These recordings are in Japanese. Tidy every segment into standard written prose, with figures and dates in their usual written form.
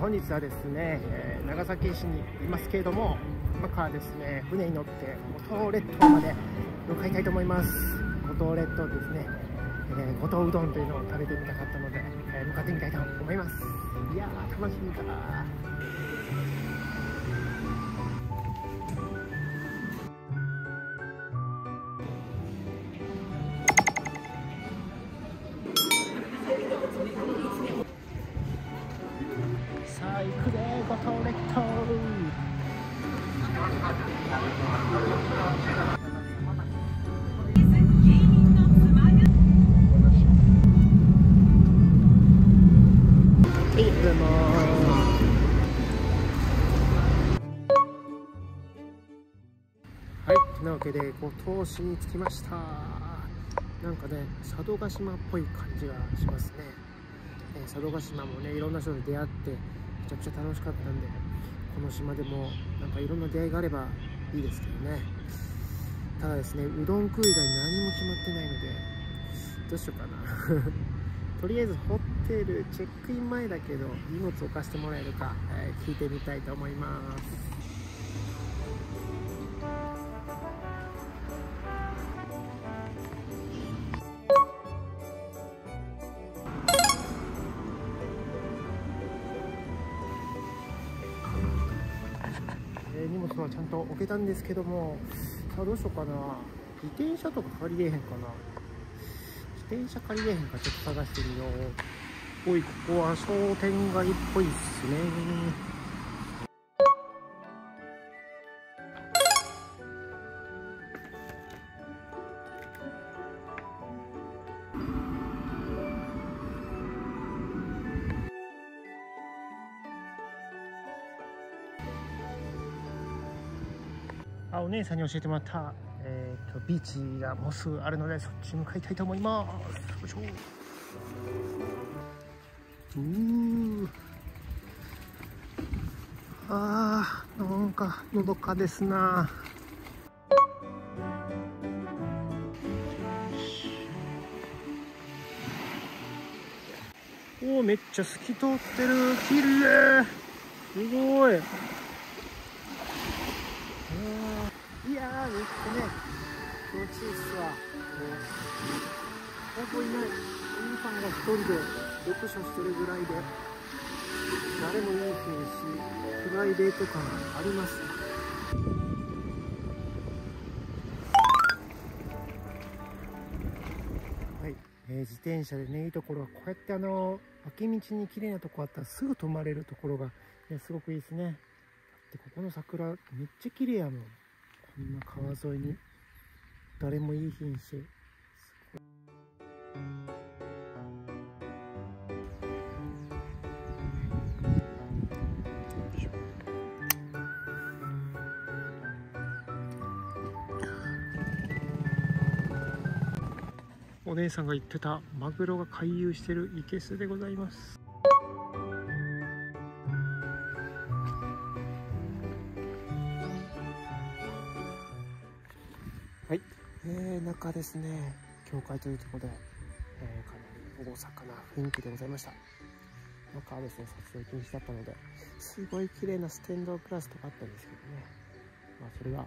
本日はですね、長崎市にいますけれども、今からですね、船に乗って五島列島まで向かいたいと思います。五島列島ですね、五島うどんというのを食べてみたかったので、向かってみたいと思います。いやー、楽しみだー。はい、なわけで五島市に着きました。なんかね、佐渡島っぽい感じがしますね。佐渡島もね、いろんな人に出会ってめちゃくちゃ楽しかったんで、この島でもなんかいろんな出会いがあればいいですけどね。ただですね、うどん食う以外何も決まってないのでどうしようかなとりあえずホテルチェックイン前だけど荷物を貸してもらえるか、聞いてみたいと思います。荷物はちゃんと置けたんですけども、さあどうしようかな。自転車とか借りれへんかな。自転車借りれへんか、ちょっと探してみよう。おい、ここは商店街っぽいっすね。お姉さんに教えてもらった、ビーチがもうすぐあるので、そっち向かいたいと思います。よいしょ。あー、なんかのどかですな。おー、めっちゃ透き通ってる。きれい。すごい。いやー、めっちゃね、気持ちいいっすわ。ほぼいない。皆さんが一人で読書してるぐらいで、誰もいないし、プライベート感あります。はい、自転車でね、いいところはこうやって脇道に綺麗なとこあったらすぐ止まれるところが、ね、すごくいいですね。で、ここの桜めっちゃ綺麗やもん。こんな川沿いに誰もいい品種。お姉さんが言ってたマグロが回遊してるいけすでございます。はい、中ですね、教会というところで、かなり大阪な雰囲気でございました。中はですね、撮影禁止だったので、すごい綺麗なステンドグラスとかあったんですけどね、まあ、それは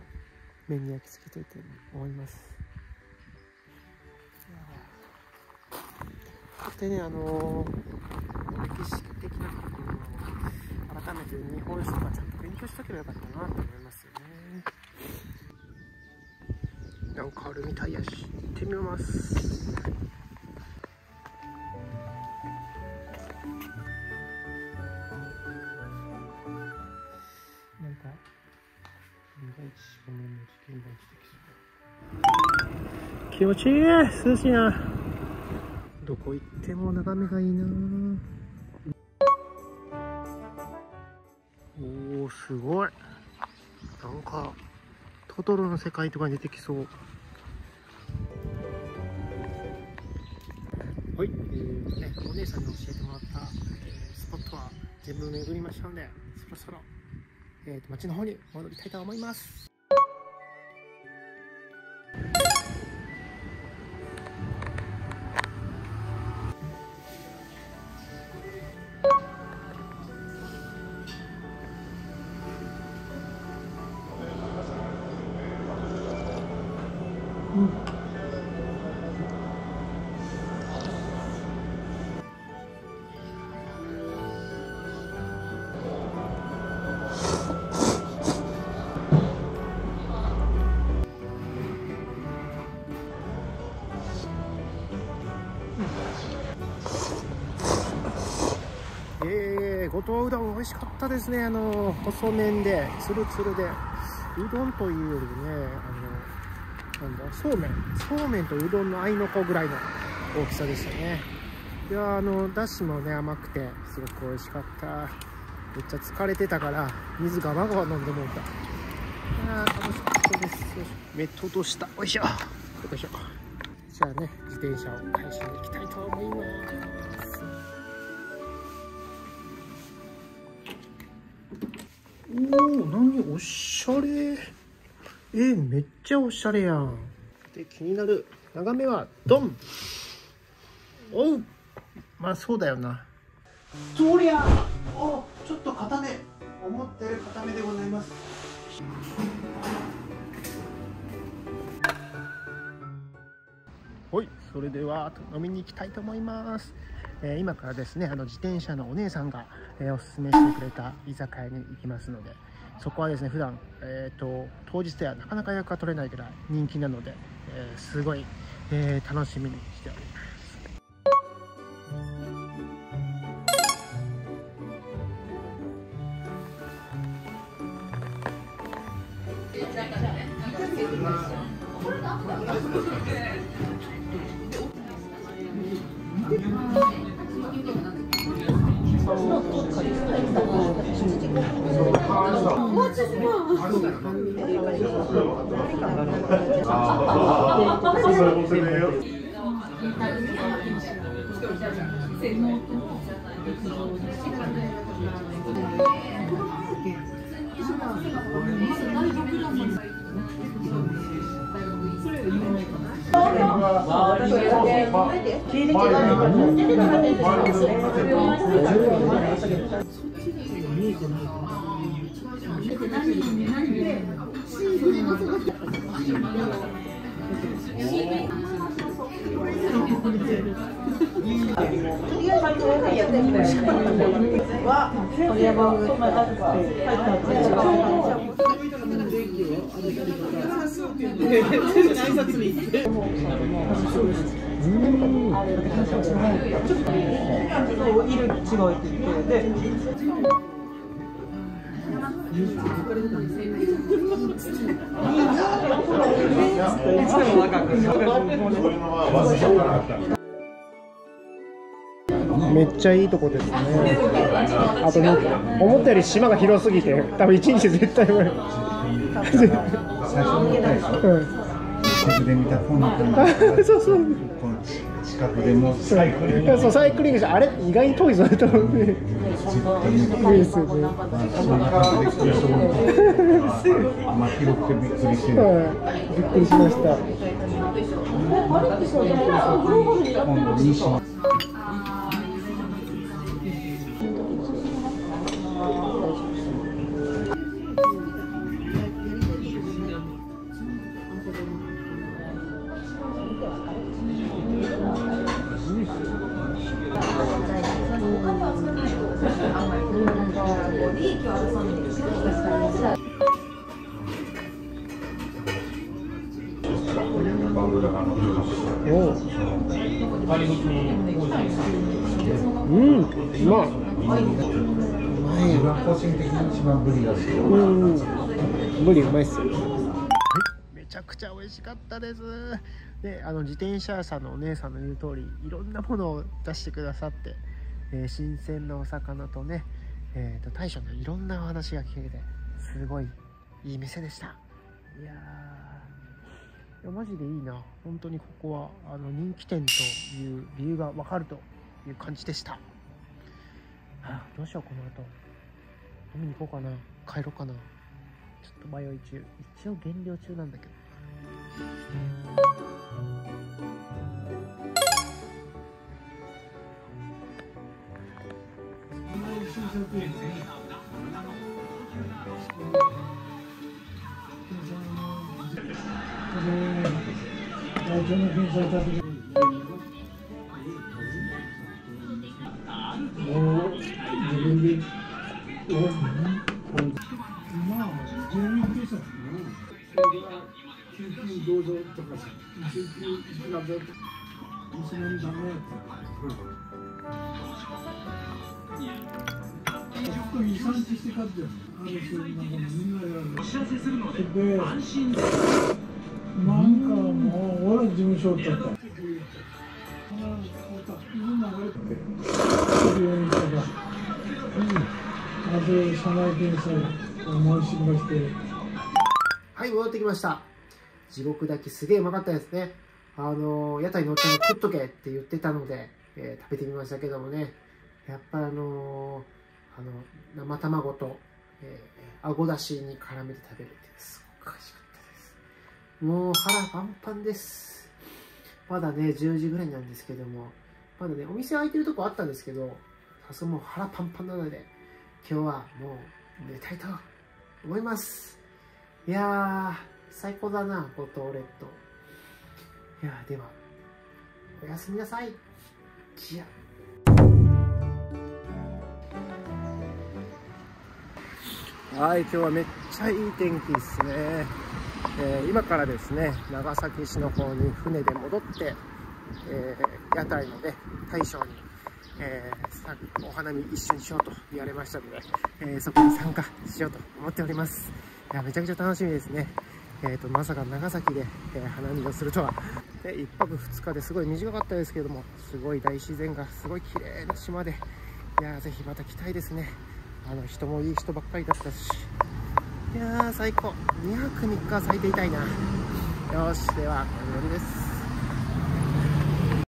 目に焼き付けといて思います。でね、歴史的なところを改めて日本史とかちゃんと勉強しとけばよかったなと思いますよね。なんかあるみたいやし、行ってみます。なんか気持ちいい。涼しいな。どこ行っても眺めがいいな。おお、すごい。なんかトトロの世界とかに出てきそう。はい、お姉さんに教えてもらった、スポットは全部巡りましたので、そろそろ、町の方に戻りたいと思います。五島うどん美味しかったですね。細麺でツルツルで、うどんというよりね、そうめんとうどんの合いの子ぐらいの大きさでしたね。いや、だしもね甘くてすごく美味しかった。めっちゃ疲れてたから水ガバガバ飲んでもらった。あー、楽しかったです。目閉じした。おいしょよいしょ。じゃあね、自転車を返しに行きたいと思います。おお、何おしゃれ。めっちゃおしゃれやん。で、気になる眺めはドン。おう、まあそうだよな。どりゃ、お、ちょっと硬め、思ったより硬めでございます。はい、それでは飲みに行きたいと思います。今からですね、自転車のお姉さんが、おすすめしてくれた居酒屋に行きますので、そこはですね、普段、当日ではなかなか予約が取れないぐらい人気なので、すごい、楽しみにしております。めっちゃいいとこですね。あと、思ったより島が広すぎて、多分一日絶対無理。そうそう。近くでもサイクリング。そう、サイクリングして、あれ意外に遠いぞと思って。いいですよね。びっくりしました。めちゃくちゃ美味しかったです。で、自転車屋さんのお姉さんの言う通り、いろんなものを出してくださって、新鮮なお魚とね、大将のいろんなお話が聞けて、すごいいい店でした。いやー、マジでいいな。本当にここは人気店という理由が分かるという感じでした。あ、どうしよう、この後飲みに行こうかな、帰ろうかな、ちょっと迷い中。一応減量中なんだけど。お知らせするので安心です。なんかもう俺事務所だった。はい、戻ってきました。地獄炊きすげえうまかったですね。屋台のおっちゃんが食っとけって言ってたので、食べてみましたけどもね、やっぱ生卵と、あごだしに絡めて食べるってすごく美味しかったです。もう腹パンパンです。まだね、10時ぐらいなんですけども、まだね、お店開いてるとこあったんですけど、さすがもう腹パンパンなので、今日はもう寝たいと思います。いやー、最高だな、五島列島。いやー、では、おやすみなさい。キア。はい、今日はめっちゃいい天気ですね。今からですね、長崎市の方に船で戻って、屋台のね、大将に、お花見一緒にしようと言われましたので、そこに参加しようと思っております。いや、めちゃくちゃ楽しみですね。まさか長崎で、花見をするとは。で、1泊2日ですごい短かったですけども、すごい大自然がすごい綺麗な島で、いやー、ぜひまた来たいですね。人もいい人ばっかりだったし、いやー最高。2泊3日咲いていたいな。よし、ではこれで終わりです。